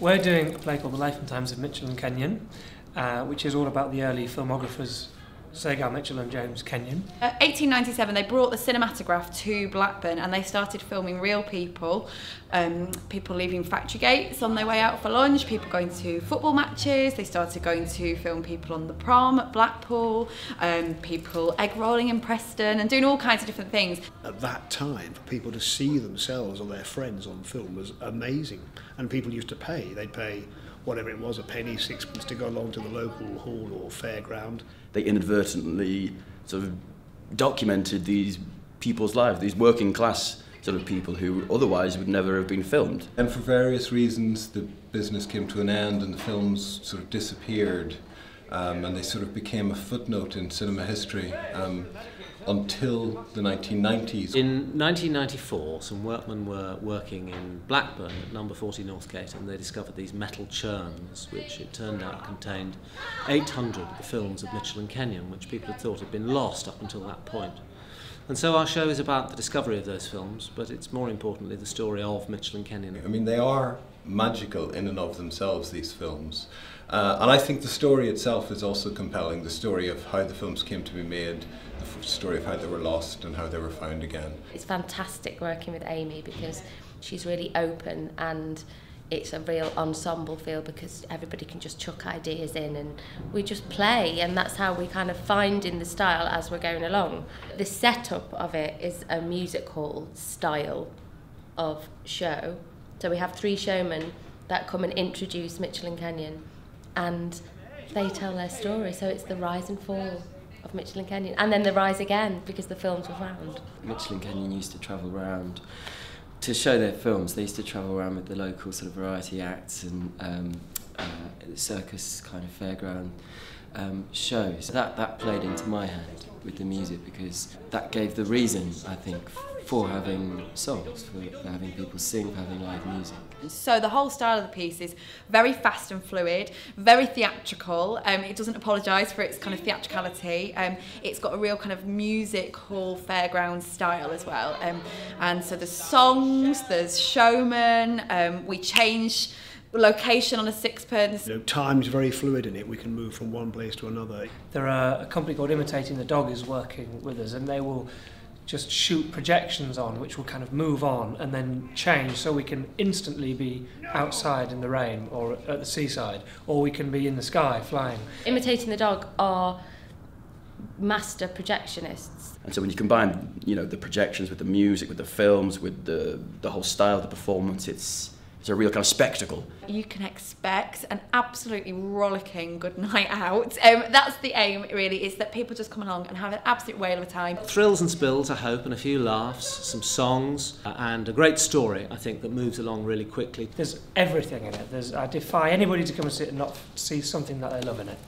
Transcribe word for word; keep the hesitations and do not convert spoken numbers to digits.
We're doing a play called The Life and Times of Mitchell and Kenyon, uh, which is all about the early filmographers Sagar Mitchell and James Kenyon. Uh, eighteen ninety-seven, they brought the cinematograph to Blackburn and they started filming real people, um, people leaving factory gates on their way out for lunch, people going to football matches. They started going to film people on the prom at Blackpool, um, people egg rolling in Preston and doing all kinds of different things. At that time, for people to see themselves or their friends on film was amazing, and people used to pay. They'd pay whatever it was, a penny, sixpence, to go along to the local hall or fairground. They inadvertently sort of documented these people's lives, these working class sort of people who otherwise would never have been filmed. And for various reasons the business came to an end and the films sort of disappeared, um, and they sort of became a footnote in cinema history um, until the nineteen nineties. In nineteen ninety-four, some workmen were working in Blackburn at number forty Northgate, and they discovered these metal churns, which it turned out contained eight hundred of the films of Mitchell and Kenyon, which people had thought had been lost up until that point. And so our show is about the discovery of those films, but it's more importantly the story of Mitchell and Kenyon. I mean, they are magical in and of themselves, these films. Uh, and I think the story itself is also compelling, the story of how the films came to be made, the story of how they were lost and how they were found again. It's fantastic working with Amy because she's really open, and it's a real ensemble feel because everybody can just chuck ideas in and we just play, and that's how we kind of find in the style as we're going along. The setup of it is a music hall style of show. So we have three showmen that come and introduce Mitchell and Kenyon, and they tell their story. So it's the rise and fall of Mitchell and Kenyon, and then the rise again because the films were found. Mitchell and Kenyon used to travel around to show their films. They used to travel around with the local sort of variety acts and um, uh, circus kind of fairground um, shows. That, that played into my hand with the music because that gave the reason, I think, for having songs, for having people sing, for having live music. So the whole style of the piece is very fast and fluid, very theatrical. Um, it doesn't apologise for its kind of theatricality. Um, it's got a real kind of music hall fairground style as well. Um, and so there's songs, there's showmen, um, we change location on a sixpence. You know, time's very fluid in it, we can move from one place to another. There are a company called Imitating the Dog is working with us, and they will just shoot projections on which will kind of move on and then change, so we can instantly be outside in the rain or at the seaside, or we can be in the sky flying. Imitating the Dog are master projectionists. And so when you combine, you know, the projections with the music, with the films, with the, the whole style of the performance, it's It's a real kind of spectacle. You can expect an absolutely rollicking good night out. Um, that's the aim, really, is that people just come along and have an absolute whale of a time. Thrills and spills, I hope, and a few laughs, some songs, uh, and a great story, I think, that moves along really quickly. There's everything in it. There's, I defy anybody to come and sit and not see something that they love in it.